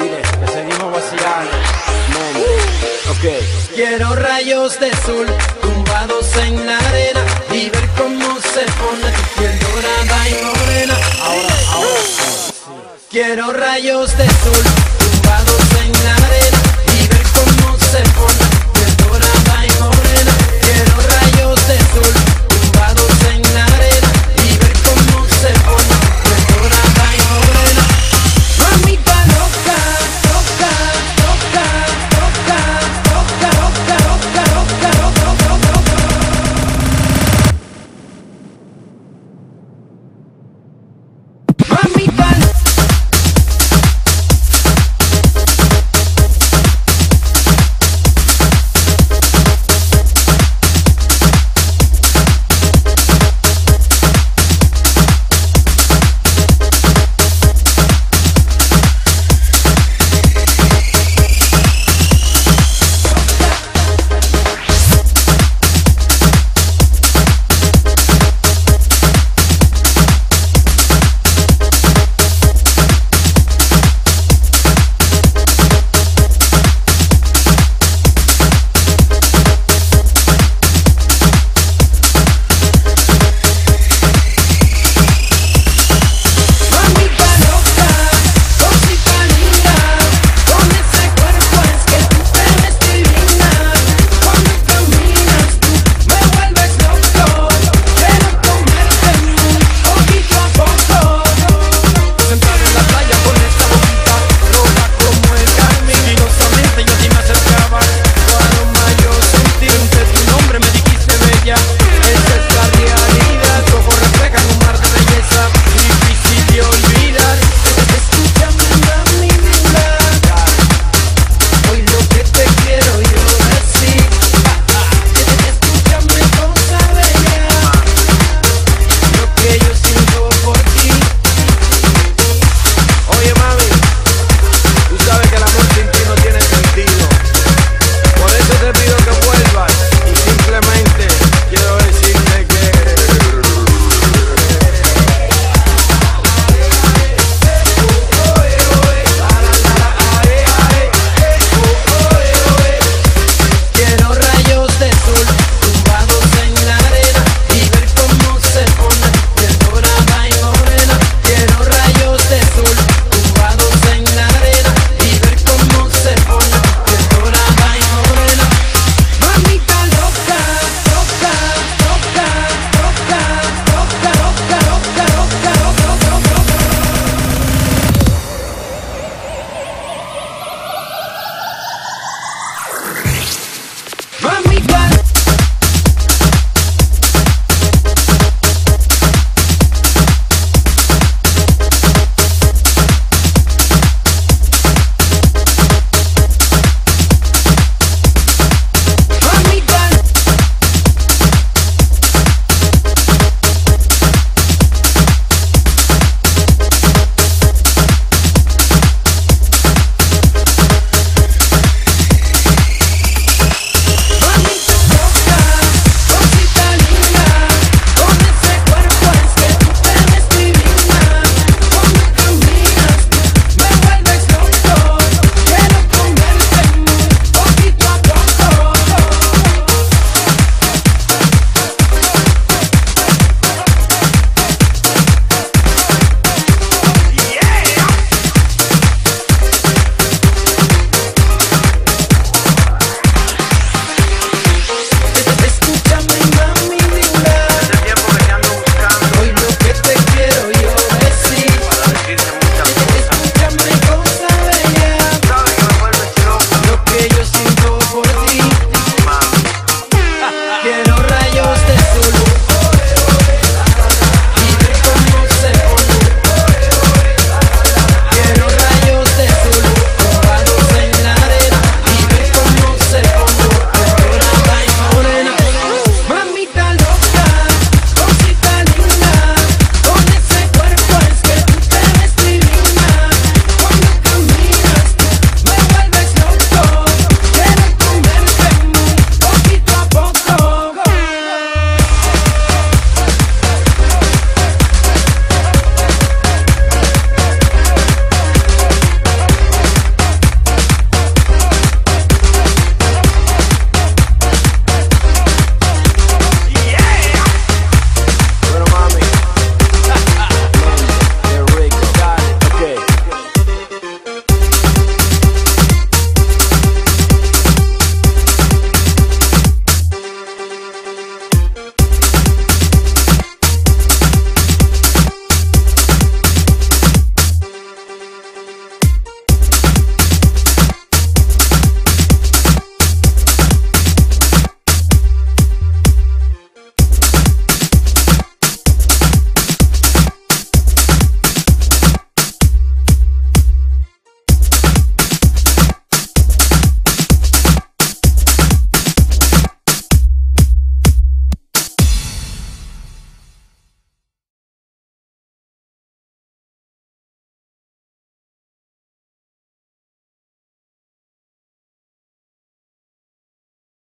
Dile, que seguimos vacilando. Okay. Quiero rayos de sol tumbados en la arena y ver cómo se pone tu piel dorada y morena. Ahora, ahora. Quiero rayos de sol tumbados en la arena.